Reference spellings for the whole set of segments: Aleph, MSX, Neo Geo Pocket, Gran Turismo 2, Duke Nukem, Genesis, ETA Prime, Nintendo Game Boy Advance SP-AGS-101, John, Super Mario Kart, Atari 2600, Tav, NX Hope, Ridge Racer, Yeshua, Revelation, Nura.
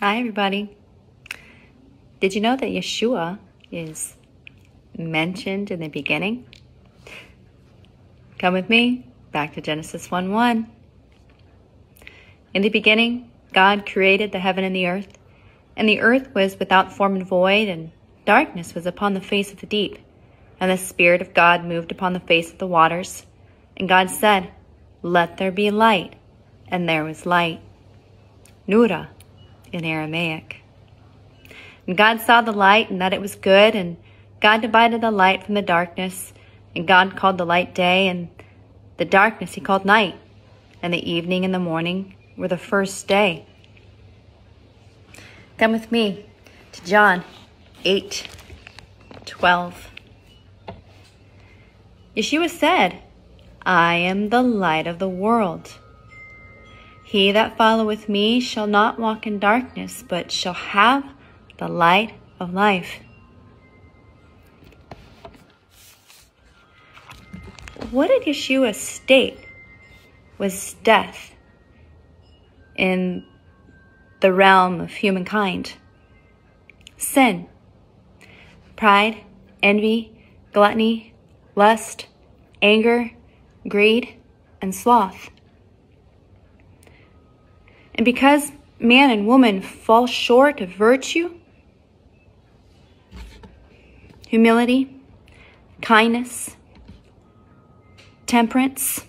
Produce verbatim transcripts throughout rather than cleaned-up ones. Hi, everybody. Did you know that Yeshua is mentioned in the beginning? Come with me back to Genesis one one. In the beginning, God created the heaven and the earth, and the earth was without form and void, and darkness was upon the face of the deep. And the Spirit of God moved upon the face of the waters. And God said, "Let there be light." And there was light. Nura in Aramaic. And God saw the light, and that it was good, and God divided the light from the darkness, and God called the light day, and the darkness he called night, and the evening and the morning were the first day. Come with me to John eight twelve. Yeshua said, "I am the light of the world. He that followeth me shall not walk in darkness, but shall have the light of life." What did Yeshua state was death in the realm of humankind? Sin, pride, envy, gluttony, lust, anger, greed, and sloth. And because man and woman fall short of virtue, humility, kindness, temperance,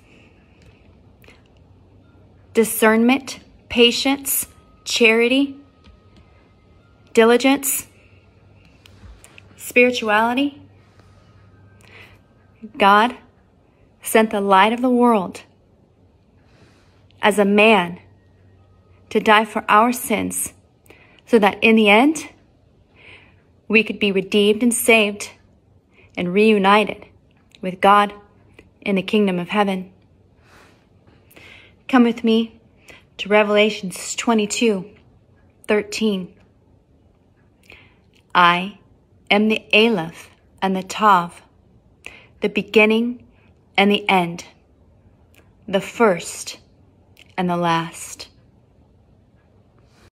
discernment, patience, charity, diligence, spirituality, God sent the light of the world as a man to die for our sins, so that in the end, we could be redeemed and saved and reunited with God in the kingdom of heaven. Come with me to Revelations twenty-two thirteen. I am the Aleph and the Tav, the beginning and the end, the first and the last.